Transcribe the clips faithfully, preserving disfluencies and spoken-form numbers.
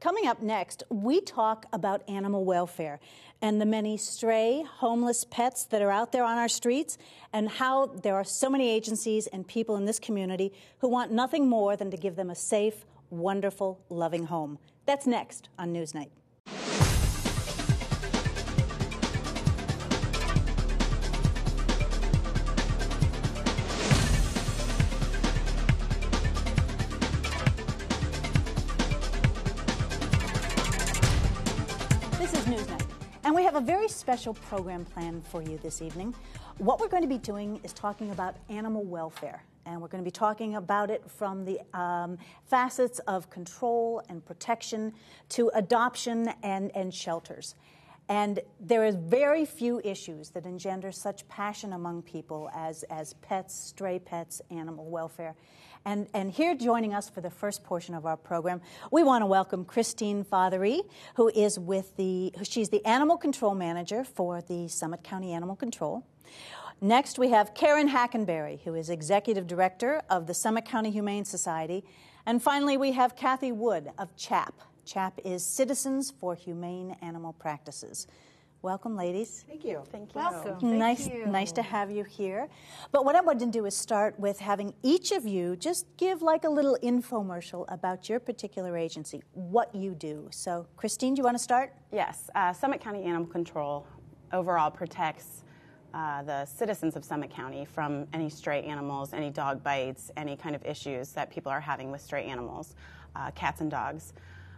Coming up next, we talk about animal welfare and the many stray homeless pets that are out there on our streets, and how there are so many agencies and people in this community who want nothing more than to give them a safe, wonderful, loving home. That's next on NewsNite. A very special program planned for you this evening. What we're going to be doing is talking about animal welfare, and we're going to be talking about it from the um, facets of control and protection to adoption and, and shelters. And there is very few issues that engender such passion among people as, as pets, stray pets, animal welfare. And, and here joining us for the first portion of our program, we want to welcome Christine Fathery, who is with the, she's the Animal Control Manager for the Summit County Animal Control. Next, we have Karen Hackenberry, who is Executive Director of the Summit County Humane Society. And finally, we have Kathy Wood of CHAP. CHAP is Citizens for Humane Animal Practices. Welcome, ladies. Thank you. Thank you. Welcome. Nice, Thank you. nice to have you here. But what I wanted to do is start with having each of you just give like a little infomercial about your particular agency, what you do. So, Christine, do you want to start? Yes. Uh, Summit County Animal Control overall protects uh, the citizens of Summit County from any stray animals, any dog bites, any kind of issues that people are having with stray animals, uh, cats and dogs.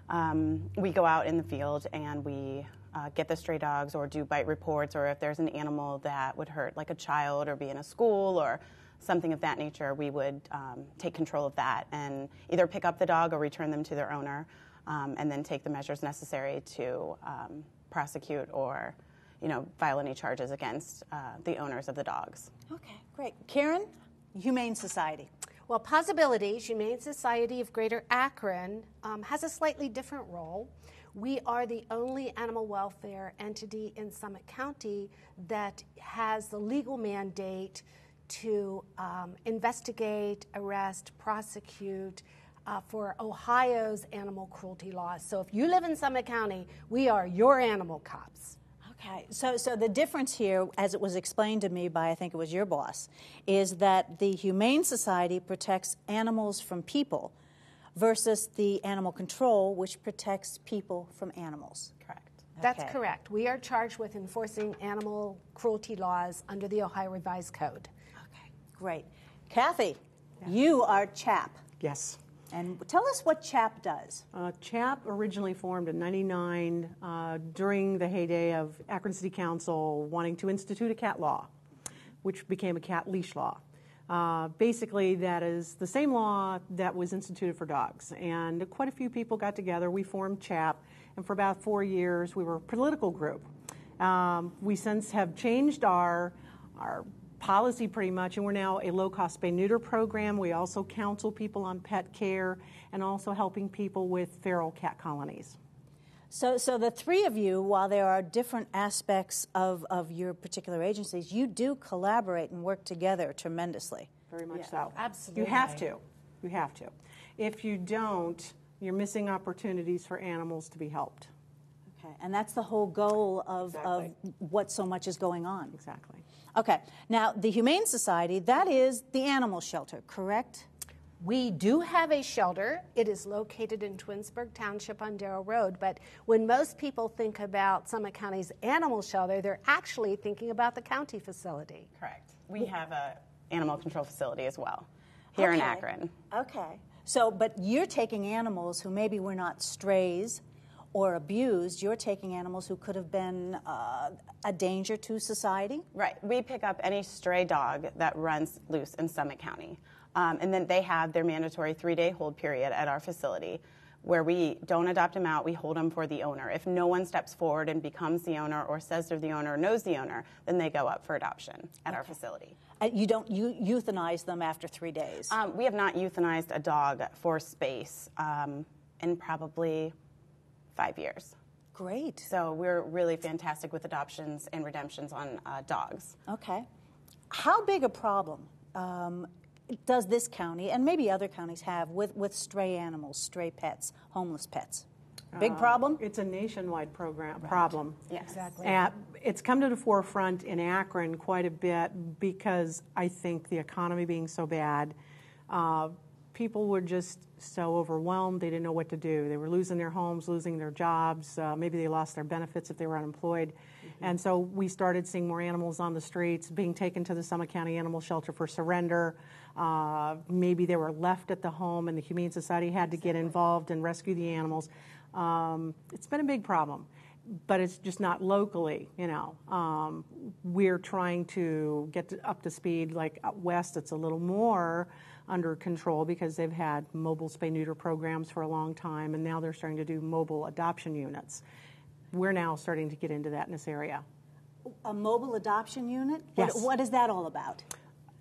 Um, we go out in the field and we Uh, get the stray dogs, or do bite reports, or if there's an animal that would hurt, like a child, or be in a school, or something of that nature, we would um, take control of that and either pick up the dog or return them to their owner, um, and then take the measures necessary to um, prosecute or, you know, file any charges against uh, the owners of the dogs. Okay, great. Karen, Humane Society. Well, Possibilities, Humane Society of Greater Akron, um, has a slightly different role. We are the only animal welfare entity in Summit County that has the legal mandate to um, investigate, arrest, prosecute uh, for Ohio's animal cruelty laws. So if you live in Summit County, we are your animal cops. Okay, so, so the difference here, as it was explained to me by, I think it was your boss, is that the Humane Society protects animals from people, versus the animal control, which protects people from animals. Correct. Okay. That's correct. We are charged with enforcing animal cruelty laws under the Ohio Revised Code. Okay, great. Kathy, yeah. You are CHAP. Yes. And tell us what CHAP does. Uh, CHAP originally formed in ninety-nine uh, during the heyday of Akron City Council wanting to institute a cat law, which became a cat leash law. Uh, basically, that is the same law that was instituted for dogs. And quite a few people got together. We formed CHAP, and for about four years, we were a political group. Um, we since have changed our, our policy pretty much, and we're now a low-cost spay-neuter program. We also counsel people on pet care and also helping people with feral cat colonies. So, so the three of you, while there are different aspects of, of your particular agencies, you do collaborate and work together tremendously. Very much yeah, so. Absolutely. You have to. You have to. If you don't, you're missing opportunities for animals to be helped. Okay, and that's the whole goal of, exactly. of what so much is going on. Exactly. Okay, now the Humane Society, that is the animal shelter, correct? We do have a shelter. It is located in Twinsburg Township on Darrell Road, but when most people think about Summit County's animal shelter, they're actually thinking about the county facility. Correct. We have an animal control facility as well here okay. in Akron. Okay. So, but you're taking animals who maybe were not strays or abused. You're taking animals who could have been uh, a danger to society? Right. We pick up any stray dog that runs loose in Summit County. Um, and then they have their mandatory three-day hold period at our facility, where we don't adopt them out, we hold them for the owner. If no one steps forward and becomes the owner, or says they're the owner, or knows the owner, then they go up for adoption at okay. our facility. Uh, you don't you euthanize them after three days? Um, we have not euthanized a dog for space um, in probably five years. Great. So we're really fantastic with adoptions and redemptions on uh, dogs. Okay. How big a problem Um, does this county, and maybe other counties have, with, with stray animals, stray pets, homeless pets? Big problem? Uh, it's a nationwide program right. problem. Yes. Exactly. Uh, it's come to the forefront in Akron quite a bit because I think the economy being so bad, uh, people were just so overwhelmed they didn't know what to do. They were losing their homes, losing their jobs. Uh, maybe they lost their benefits if they were unemployed. Mm-hmm. And so we started seeing more animals on the streets, being taken to the Summit County Animal Shelter for surrender. Uh, maybe they were left at the home and the Humane Society had to get involved and rescue the animals. Um, it's been a big problem, but it's just not locally, you know. Um, we're trying to get to, up to speed. Like out west, it's a little more under control because they've had mobile spay-neuter programs for a long time, and now they're starting to do mobile adoption units. We're now starting to get into that in this area. A mobile adoption unit? Yes. What, what is that all about?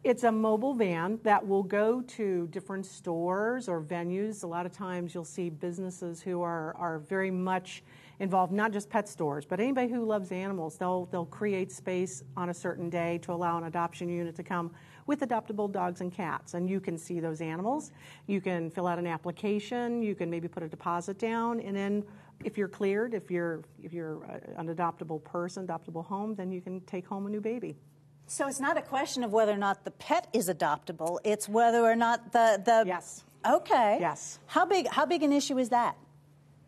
It's a mobile van that will go to different stores or venues. A lot of times you'll see businesses who are, are very much involved, not just pet stores, but anybody who loves animals. They'll, they'll create space on a certain day to allow an adoption unit to come with adoptable dogs and cats. And you can see those animals. You can fill out an application. You can maybe put a deposit down. And then if you're cleared, if you're, if you're an adoptable person, adoptable home, then you can take home a new baby. So it's not a question of whether or not the pet is adoptable, it's whether or not the... the yes. Okay. Yes. How big, how big an issue is that?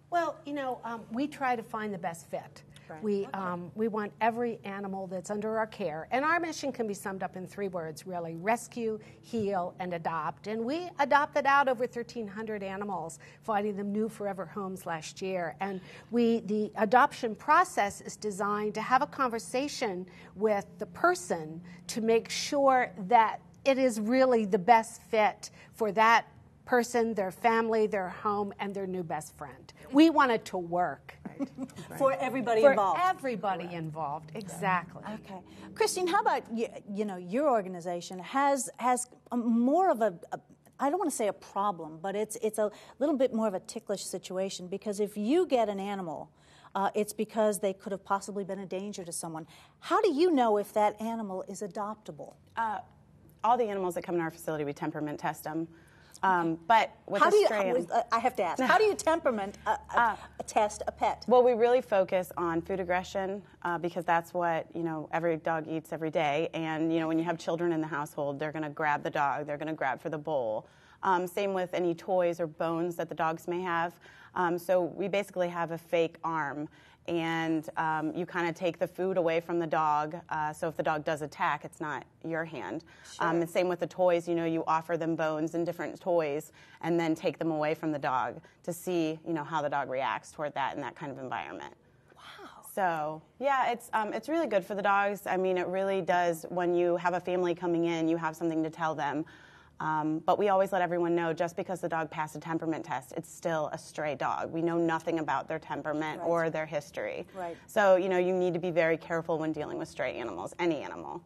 Well, you know, um, we try to find the best fit. Right. We, okay. um, we want every animal that's under our care. And our mission can be summed up in three words, really. Rescue, heal, and adopt. And we adopted out over thirteen hundred animals, finding them new forever homes last year. And we, the adoption process is designed to have a conversation with the person to make sure that it is really the best fit for that person, their family, their home, and their new best friend. We want it to work. Right. Right. For everybody For involved. For everybody Correct. Involved, exactly. Okay. Christine, how about, you, you know, your organization has has a, more of a, a, I don't want to say a problem, but it's, it's a little bit more of a ticklish situation, because if you get an animal, uh, it's because they could have possibly been a danger to someone. How do you know if that animal is adoptable? Uh, all the animals that come in our facility, we temperament test them. Um, but with how do you, uh, I have to ask, how do you temperament a, a, uh, a test a pet? Well, we really focus on food aggression uh, because that's what, you know, every dog eats every day. And, you know, when you have children in the household, they're going to grab the dog. They're going to grab for the bowl. Um, same with any toys or bones that the dogs may have. Um, so we basically have a fake arm. And um, you kind of take the food away from the dog, uh, so if the dog does attack, it's not your hand. Sure. Um, and same with the toys, you know, you offer them bones and different toys and then take them away from the dog to see, you know, how the dog reacts toward that in that kind of environment. Wow. So, yeah, it's, um, it's really good for the dogs. I mean, it really does, when you have a family coming in, you have something to tell them. Um, but we always let everyone know, just because the dog passed a temperament test, it's still a stray dog. We know nothing about their temperament right. or their history. Right. So, you know, you need to be very careful when dealing with stray animals, any animal.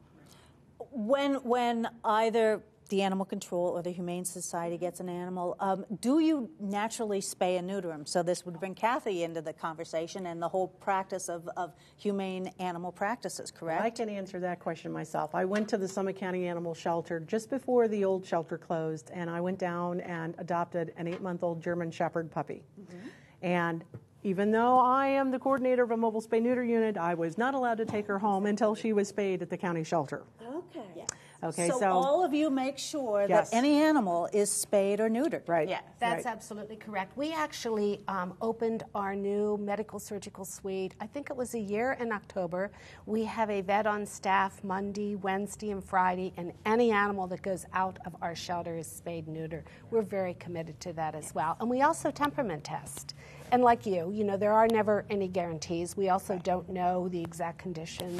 When, when either the Animal Control or the Humane Society gets an animal, um, do you naturally spay and neuter them? So this would bring Kathy into the conversation and the whole practice of, of humane animal practices, correct? I can answer that question myself. I went to the Summit County Animal Shelter just before the old shelter closed, and I went down and adopted an eight-month-old German Shepherd puppy. Mm-hmm. And even though I am the coordinator of a mobile spay-neuter unit, I was not allowed to take her home until she was spayed at the county shelter. Okay. Yeah. Okay, so, so all of you make sure yes. that any animal is spayed or neutered. Right. Yeah, that's right. Absolutely correct. We actually um, opened our new medical surgical suite, I think it was a year in October. We have a vet on staff Monday, Wednesday, and Friday, and any animal that goes out of our shelter is spayed and neutered. We're very committed to that as well. And we also temperament test. And like you, you know, there are never any guarantees. We also don't know the exact conditions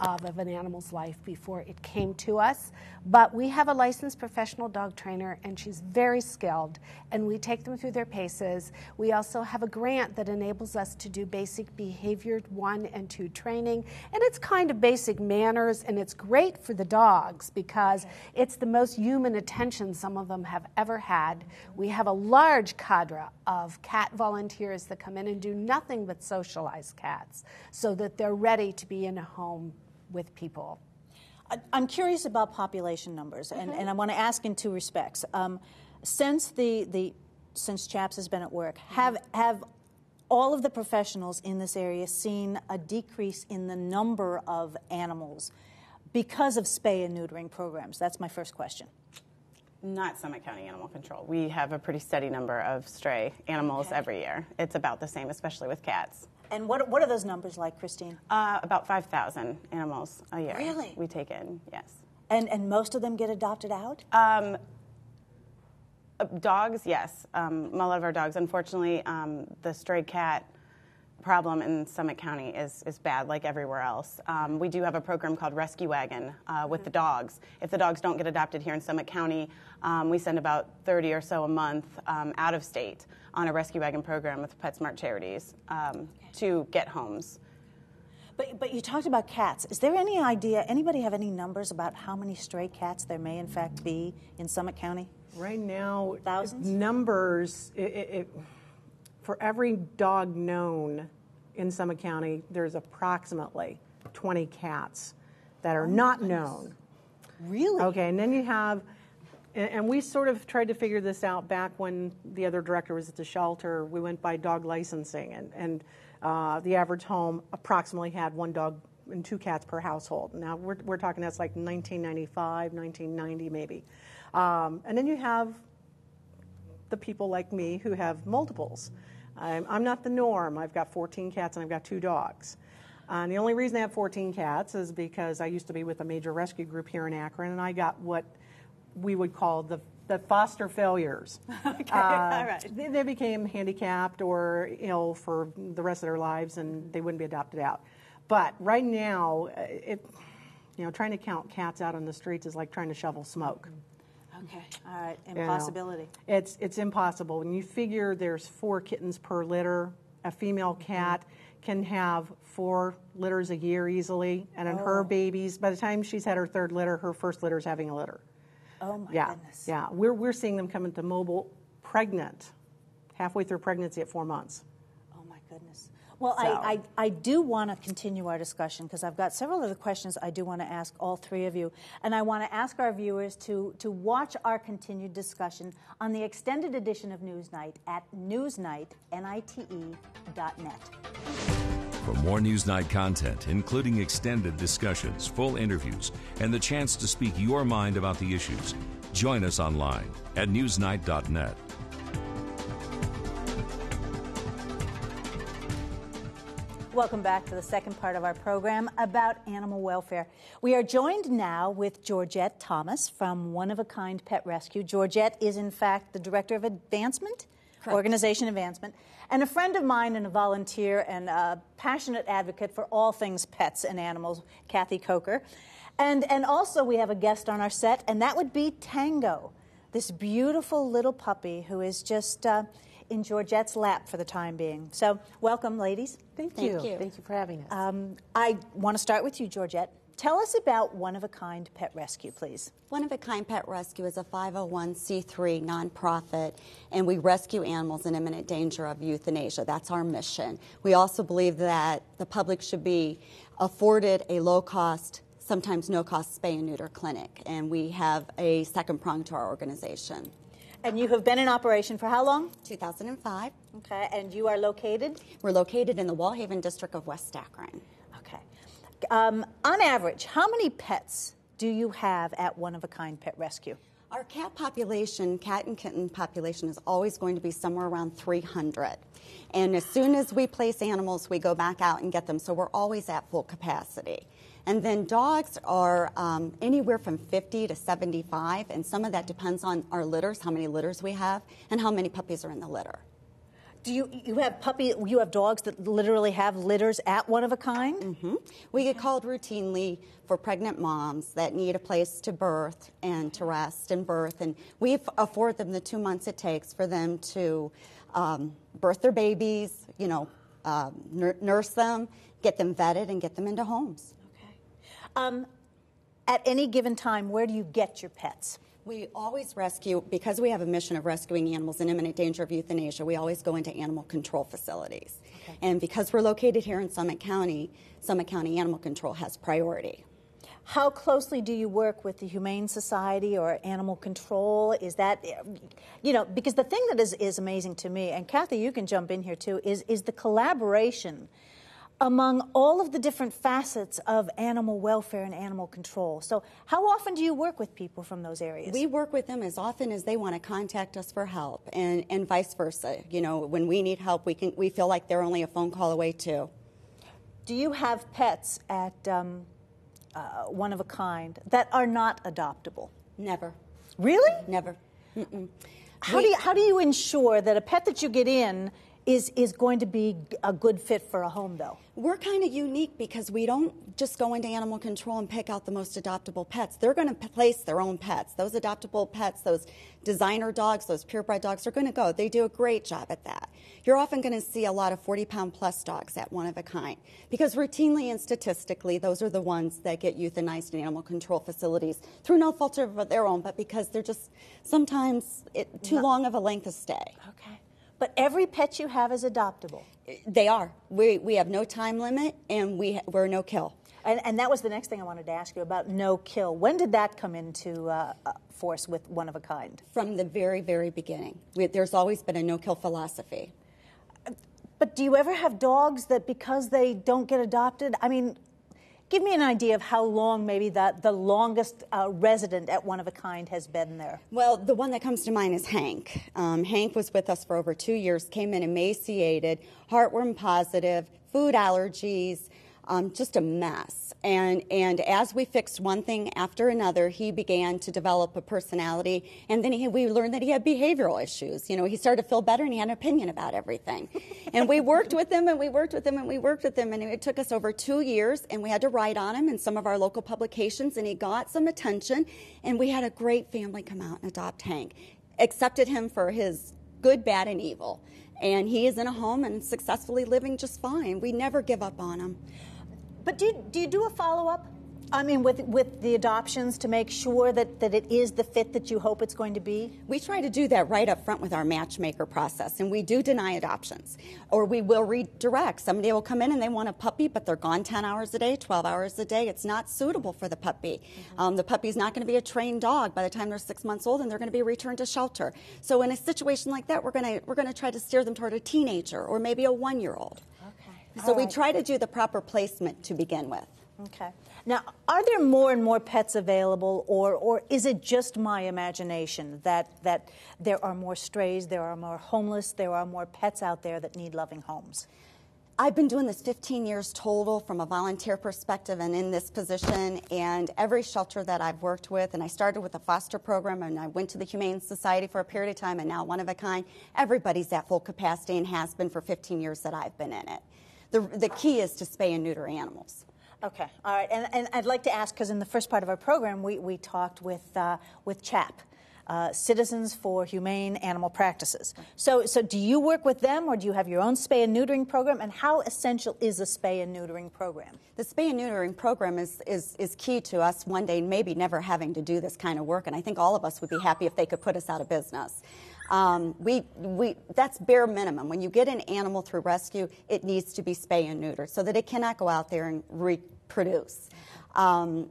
of, of an animal's life before it came to us. But we have a licensed professional dog trainer, and she's very skilled. And we take them through their paces. We also have a grant that enables us to do basic behavior one and two training. And it's kind of basic manners, and it's great for the dogs because it's the most human attention some of them have ever had. We have a large cadre of cat volunteers that come in and do nothing but socialize cats so that they're ready to be in a home with people. I'm curious about population numbers, mm-hmm. and, and I want to ask in two respects. Um, since the, the since CHAPS has been at work, have have all of the professionals in this area seen a decrease in the number of animals because of spay and neutering programs? That's my first question. Not Summit County Animal Control. We have a pretty steady number of stray animals okay. every year. It's about the same, especially with cats. And what, what are those numbers like, Christine? Uh, about five thousand animals a year. Really? We take in, yes. And, and most of them get adopted out? Um, dogs, yes. Um, a lot of our dogs. Unfortunately, um, the stray cat problem in Summit County is, is bad, like everywhere else. Um, we do have a program called Rescue Wagon uh, with mm-hmm. the dogs. If the dogs don't get adopted here in Summit County, um, we send about thirty or so a month um, out of state on a Rescue Wagon program with PetSmart Charities um, okay. to get homes. But, but you talked about cats. Is there any idea, anybody have any numbers about how many stray cats there may in fact be in Summit County? Right now, thousands? Numbers, it, it, it, for every dog known in Summit County, there's approximately twenty cats that are oh not goodness. known. Really? Okay, and then you have, and, and we sort of tried to figure this out back when the other director was at the shelter. We went by dog licensing, and, and uh, the average home approximately had one dog and two cats per household. Now we're, we're talking that's like nineteen ninety-five, nineteen ninety maybe. Um, and then you have the people like me who have multiples. I'm, I'm not the norm. I've got fourteen cats and I've got two dogs. Uh, and the only reason I have fourteen cats is because I used to be with a major rescue group here in Akron, and I got what we would call the, the foster failures. Okay, uh, all right. They, they became handicapped or ill for the rest of their lives, and they wouldn't be adopted out. But right now, it, you know, trying to count cats out on the streets is like trying to shovel smoke. Okay, all right, impossibility. You know, it's, it's impossible. When you figure there's four kittens per litter, a female cat mm-hmm. can have four litters a year easily, and in oh. her babies, by the time she's had her third litter, her first litter's having a litter. Oh, my yeah. goodness. Yeah, we're, we're seeing them come into mobile pregnant, halfway through pregnancy at four months. Oh, my goodness. Well, so. I, I, I do want to continue our discussion because I've got several other questions I do want to ask all three of you. And I want to ask our viewers to, to watch our continued discussion on the extended edition of NewsNite at newsnite dot net. For more NewsNite content, including extended discussions, full interviews, and the chance to speak your mind about the issues, join us online at newsnite dot net. Welcome back to the second part of our program about animal welfare. We are joined now with Georgette Thomas from One of a Kind Pet Rescue. Georgette is, in fact, the director of advancement, Correct. organization advancement, and a friend of mine and a volunteer and a passionate advocate for all things pets and animals, Kathy Coker. And, and also we have a guest on our set, and that would be Tango, this beautiful little puppy who is just... Uh, in Georgette's lap for the time being. So welcome, ladies. Thank you. Thank you, Thank you for having us. Um, I want to start with you, Georgette. Tell us about One of a Kind Pet Rescue, please. One of a Kind Pet Rescue is a five oh one c three nonprofit, and we rescue animals in imminent danger of euthanasia. That's our mission. We also believe that the public should be afforded a low-cost, sometimes no-cost spay and neuter clinic, and we have a second prong to our organization. And you have been in operation for how long? two thousand five. Okay, and you are located? We're located in the Wallhaven District of West Akron. Okay. Um, on average, how many pets do you have at One of a Kind Pet Rescue? Our cat population, cat and kitten population, is always going to be somewhere around three hundred. And as soon as we place animals, we go back out and get them, so we're always at full capacity. And then dogs are um, anywhere from fifty to seventy-five, and some of that depends on our litters, how many litters we have, and how many puppies are in the litter. Do you, you have puppy, you have dogs that literally have litters at One of a Kind? Mm-hmm. We get called routinely for pregnant moms that need a place to birth and to rest and birth, and we afford them the two months it takes for them to um, birth their babies, you know, uh, nurse them, get them vetted, and get them into homes. Um, at any given time, where do you get your pets? We always rescue, because we have a mission of rescuing animals in imminent danger of euthanasia, we always go into animal control facilities. Okay. And because we're located here in Summit County, Summit County Animal Control has priority. How closely do you work with the Humane Society or Animal Control? Is that, you know, because the thing that is, is amazing to me, and Kathy, you can jump in here too, is, is the collaboration among all of the different facets of animal welfare and animal control. So how often do you work with people from those areas? We work with them as often as they want to contact us for help, and, and vice versa. You know, when we need help, we can, we feel like they're only a phone call away too. Do you have pets at um, uh, One of a Kind that are not adoptable? Never. Really? Never. Mm-mm. How, we, do you, how do you ensure that a pet that you get in Is, is going to be a good fit for a home, though? We're kind of unique because we don't just go into animal control and pick out the most adoptable pets. They're going to place their own pets. Those adoptable pets, those designer dogs, those purebred dogs are going to go. They do a great job at that. You're often going to see a lot of forty pound plus dogs at One of a Kind because routinely and statistically, those are the ones that get euthanized in animal control facilities through no fault of their own, but because they're just sometimes it, too long of a length of stay. Okay. But every pet you have is adoptable. They are. We, we have no time limit, and we, we're no kill. And, and that was the next thing I wanted to ask you about, no kill. When did that come into uh, force with One of a Kind? From the very, very beginning. We, there's always been a no-kill philosophy. But do you ever have dogs that because they don't get adopted, I mean, give me an idea of how long maybe that the longest uh, resident at One of a Kind has been there. Well, the one that comes to mind is Hank. Um, Hank was with us for over two years, came in emaciated, heartworm positive, food allergies, um, just a mess. And, and as we fixed one thing after another, he began to develop a personality. And then he, we learned that he had behavioral issues. You know, he started to feel better and he had an opinion about everything. And we worked with him and we worked with him and we worked with him. And it took us over two years and we had to write on him in some of our local publications. And he got some attention. And we had a great family come out and adopt Hank. Accepted him for his good, bad, and evil. And he is in a home and successfully living just fine. We never give up on him. But do you, do you do a follow-up? I mean, with, with the adoptions to make sure that, that it is the fit that you hope it's going to be? We try to do that right up front with our matchmaker process, and we do deny adoptions. Or we will redirect. Somebody will come in and they want a puppy, but they're gone ten hours a day, twelve hours a day. It's not suitable for the puppy. Mm-hmm. um, the puppy's not going to be a trained dog by the time they're six months old, and they're going to be returned to shelter. So in a situation like that, we're going to we're going to try to steer them toward a teenager or maybe a one-year-old. Okay. So All right. we try to do the proper placement to begin with. Okay. Now, are there more and more pets available, or, or is it just my imagination that, that there are more strays, there are more homeless, there are more pets out there that need loving homes? I've been doing this fifteen years total from a volunteer perspective and in this position, and every shelter that I've worked with, and I started with a foster program and I went to the Humane Society for a period of time and now One of a Kind, everybody's at full capacity and has been for fifteen years that I've been in it. The, the key is to spay and neuter animals. Okay, all right, and, and I'd like to ask, because in the first part of our program, we, we talked with, uh, with CHAP, uh, Citizens for Humane Animal Practices. So, so do you work with them, or do you have your own spay and neutering program, and how essential is a spay and neutering program? The spay and neutering program is, is, is key to us one day maybe never having to do this kind of work, and I think all of us would be happy if they could put us out of business. Um, we, we, that's bare minimum. When you get an animal through rescue, it needs to be spay and neutered so that it cannot go out there and reproduce. Um,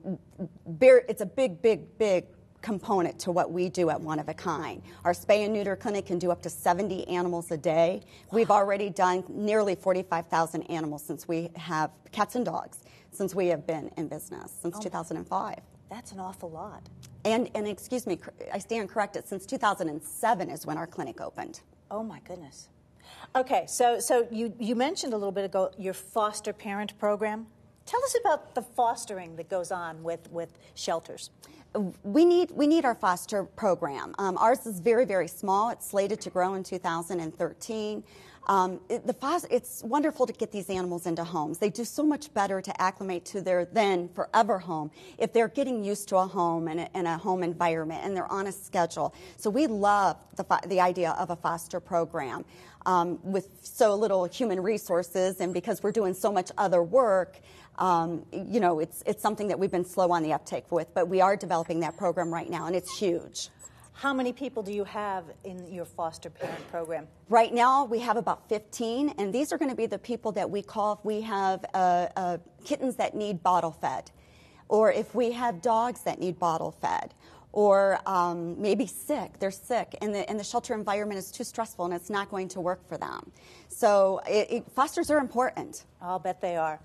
bare, it's a big, big, big component to what we do at One of a Kind. Our spay and neuter clinic can do up to seventy animals a day. Wow. We've already done nearly forty-five thousand animals since we have cats and dogs, since we have been in business, since oh two thousand five. That's an awful lot. And, and excuse me, I stand corrected, since two thousand seven is when our clinic opened. Oh, my goodness. Okay, so, so you, you mentioned a little bit ago your foster parent program. Tell us about the fostering that goes on with, with shelters. We need, we need our foster program. Um, ours is very, very small. It's slated to grow in two thousand thirteen. Um, it, the foster, it's wonderful to get these animals into homes. They do so much better to acclimate to their then forever home if they're getting used to a home and a, and a home environment and they're on a schedule. So we love the, the idea of a foster program. Um, with so little human resources and because we're doing so much other work, um, you know, it's, it's something that we've been slow on the uptake with, but we are developing that program right now and it's huge. How many people do you have in your foster parent program? Right now, we have about fifteen, and these are going to be the people that we call if we have uh, uh, kittens that need bottle fed, or if we have dogs that need bottle fed, or um, maybe sick, they're sick, and the, and the shelter environment is too stressful and it's not going to work for them. So it, it, fosters are important. I'll bet they are.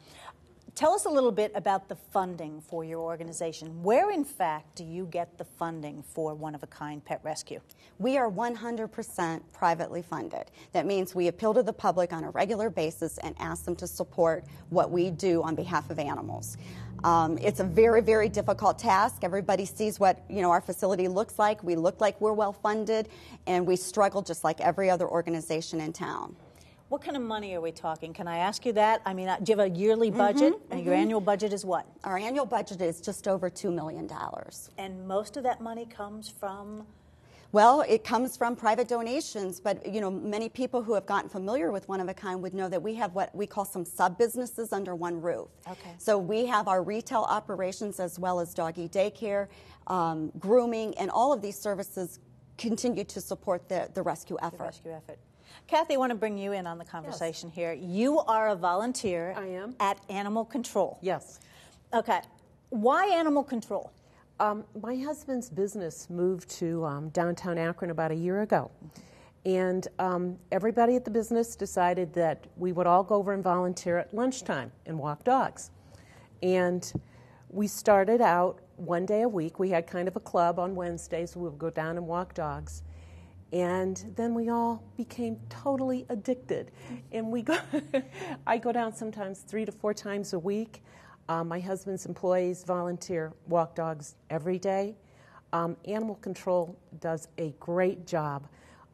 Tell us a little bit about the funding for your organization. Where, in fact, do you get the funding for One of a Kind Pet Rescue? We are one hundred percent privately funded. That means we appeal to the public on a regular basis and ask them to support what we do on behalf of animals. Um, it's a very, very difficult task. Everybody sees what, you know, our facility looks like. We look like we're well-funded, and we struggle just like every other organization in town. What kind of money are we talking? Can I ask you that? I mean, do you have a yearly budget? Mm-hmm, and your mm-hmm. annual budget is what? Our annual budget is just over two million dollars. And most of that money comes from? Well, it comes from private donations, but, you know, many people who have gotten familiar with One of a Kind would know that we have what we call some sub-businesses under one roof. Okay. So we have our retail operations as well as doggy daycare, um, grooming, and all of these services continue to support the, the rescue effort. The rescue effort. Kathy, I want to bring you in on the conversation yes. here. You are a volunteer I am. at Animal Control. Yes. Okay. Why Animal Control? Um, my husband's business moved to um, downtown Akron about a year ago. And um, everybody at the business decided that we would all go over and volunteer at lunchtime and walk dogs. And we started out one day a week. We had kind of a club on Wednesdays. We would go down and walk dogs. And then we all became totally addicted. And we go, I go down sometimes three to four times a week. Um, my husband's employees volunteer walk dogs every day. Um, Animal Control does a great job.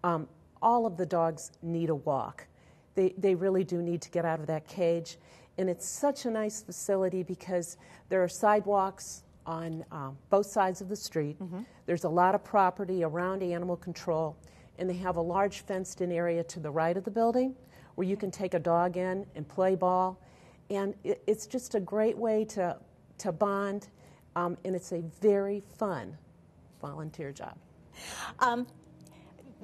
Um, all of the dogs need a walk. They, they really do need to get out of that cage. And it's such a nice facility because there are sidewalks on um, both sides of the street. Mm-hmm. There's a lot of property around Animal Control, and they have a large fenced-in area to the right of the building where you can take a dog in and play ball, and it, it's just a great way to, to bond, um, and it's a very fun volunteer job. Um,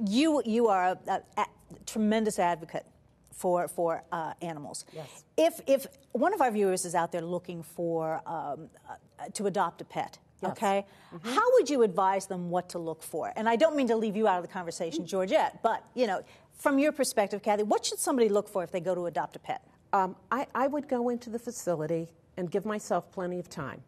you, you are a, a, a tremendous advocate for for uh, animals. Yes. If if one of our viewers is out there looking for um, uh, to adopt a pet, yes. okay, mm-hmm. how would you advise them what to look for? And I don't mean to leave you out of the conversation, Georgette, but you know, from your perspective, Kathy, what should somebody look for if they go to adopt a pet? Um, I, I would go into the facility and give myself plenty of time,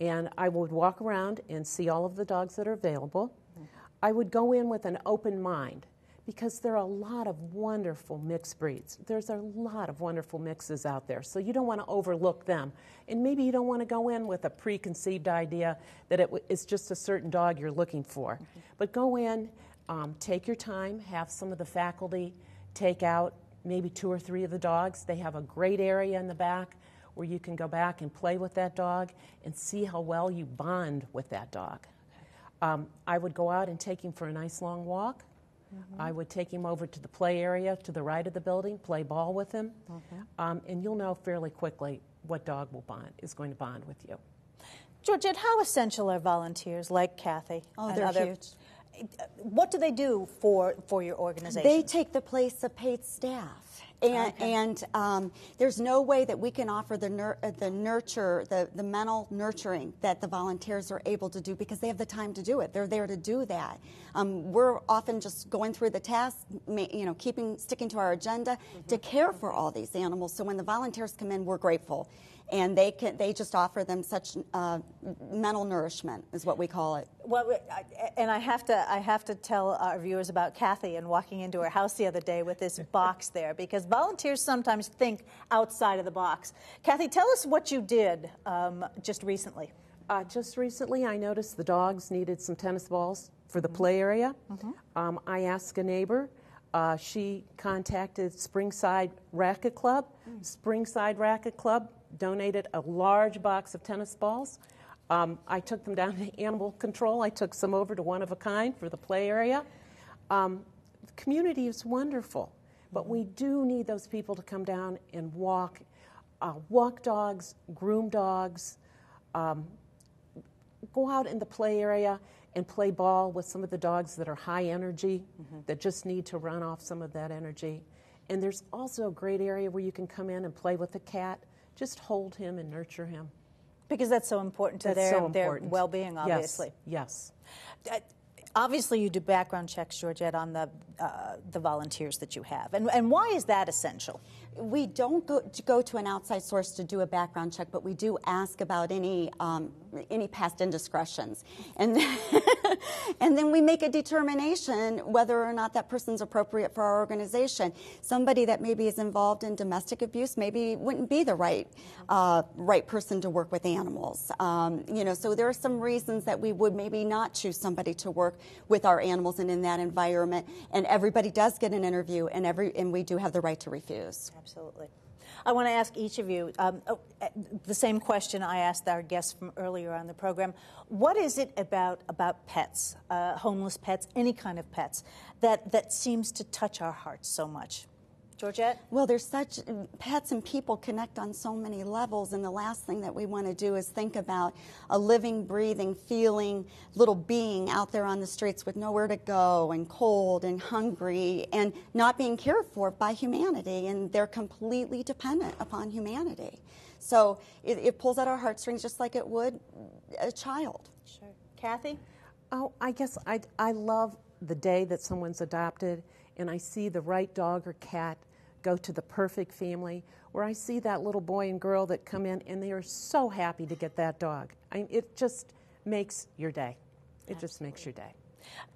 and I would walk around and see all of the dogs that are available. Mm-hmm. I would go in with an open mind, because there are a lot of wonderful mixed breeds. There's a lot of wonderful mixes out there, so you don't want to overlook them. And maybe you don't want to go in with a preconceived idea that it w it's just a certain dog you're looking for. Mm-hmm. But go in, um, take your time, have some of the faculty take out maybe two or three of the dogs. They have a great area in the back where you can go back and play with that dog and see how well you bond with that dog. Um, I would go out and take him for a nice long walk. Mm-hmm. I would take him over to the play area to the right of the building, play ball with him, mm-hmm. um, and you'll know fairly quickly what dog will bond is going to bond with you. Georgette, how essential are volunteers like Kathy? Oh, they're other, huge. What do they do for for your organization? They take the place of paid staff, and okay. and um, there's no way that we can offer the nur the nurture the the mental nurturing that the volunteers are able to do because they have the time to do it. They're there to do that. Um, we're often just going through the tasks, you know, keeping sticking to our agenda mm-hmm. to care for all these animals. So when the volunteers come in, we're grateful, and they can they just offer them such uh, mental nourishment is what we call it. Well, and I have to. I have to tell our viewers about Kathy and walking into her house the other day with this box there, because volunteers sometimes think outside of the box. Kathy, tell us what you did um, just recently. Uh, just recently, I noticed the dogs needed some tennis balls for the play area. Mm-hmm. um, I asked a neighbor. Uh, she contacted Springside Racquet Club. Mm. Springside Racquet Club donated a large box of tennis balls. Um, I took them down to Animal Control. I took some over to One of a Kind for the play area. Um, the community is wonderful, but we do need those people to come down and walk, uh, walk dogs, groom dogs, um, go out in the play area and play ball with some of the dogs that are high energy, mm-hmm. that just need to run off some of that energy. And there's also a great area where you can come in and play with the cat. Just hold him and nurture him. Because that's so important to that's their, so important. their well-being, obviously. Yes, yes. Uh, obviously, you do background checks, Georgette, on the, uh, the volunteers that you have. And, and why is that essential? We don't go to, go to an outside source to do a background check, but we do ask about any, um, any past indiscretions. And then, and then we make a determination whether or not that person's appropriate for our organization. Somebody that maybe is involved in domestic abuse maybe wouldn't be the right, uh, right person to work with animals. Um, you know, so there are some reasons that we would maybe not choose somebody to work with our animals and in that environment, and everybody does get an interview, and every and we do have the right to refuse. Absolutely. I want to ask each of you um, oh, the same question I asked our guests from earlier on the program. What is it about about pets, uh, homeless pets, any kind of pets, that that seems to touch our hearts so much? Georgette? Well, there's such, pets and people connect on so many levels, and the last thing that we want to do is think about a living, breathing, feeling little being out there on the streets with nowhere to go and cold and hungry and not being cared for by humanity, and they're completely dependent upon humanity. So it, it pulls at our heartstrings just like it would a child. Sure. Kathy? Oh, I guess I, I love the day that someone's adopted and I see the right dog or cat go to the perfect family, where I see that little boy and girl that come in and they are so happy to get that dog. I mean, it just makes your day. It Absolutely. Just makes your day.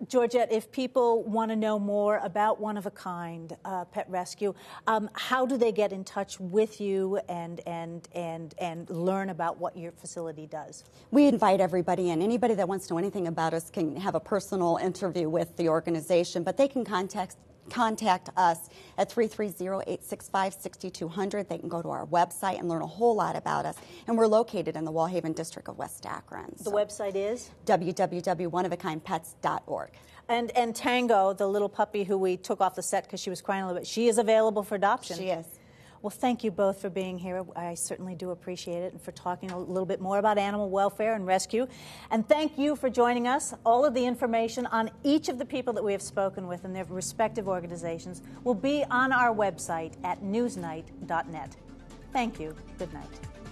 Georgette, if people want to know more about One of a Kind uh, Pet Rescue, um, how do they get in touch with you and, and, and, and learn about what your facility does? We invite everybody in. Anybody that wants to know anything about us can have a personal interview with the organization, but they can contact Contact us at three three zero, eight six five, six two zero zero. They can go to our website and learn a whole lot about us. And we're located in the Wallhaven District of West Akron. So the website is? w w w dot one of a kind pets dot org. And, and Tango, the little puppy who we took off the set because she was crying a little bit, she is available for adoption. She is. Well, thank you both for being here. I certainly do appreciate it, and for talking a little bit more about animal welfare and rescue. And thank you for joining us. All of the information on each of the people that we have spoken with and their respective organizations will be on our website at newsnight dot net. Thank you. Good night.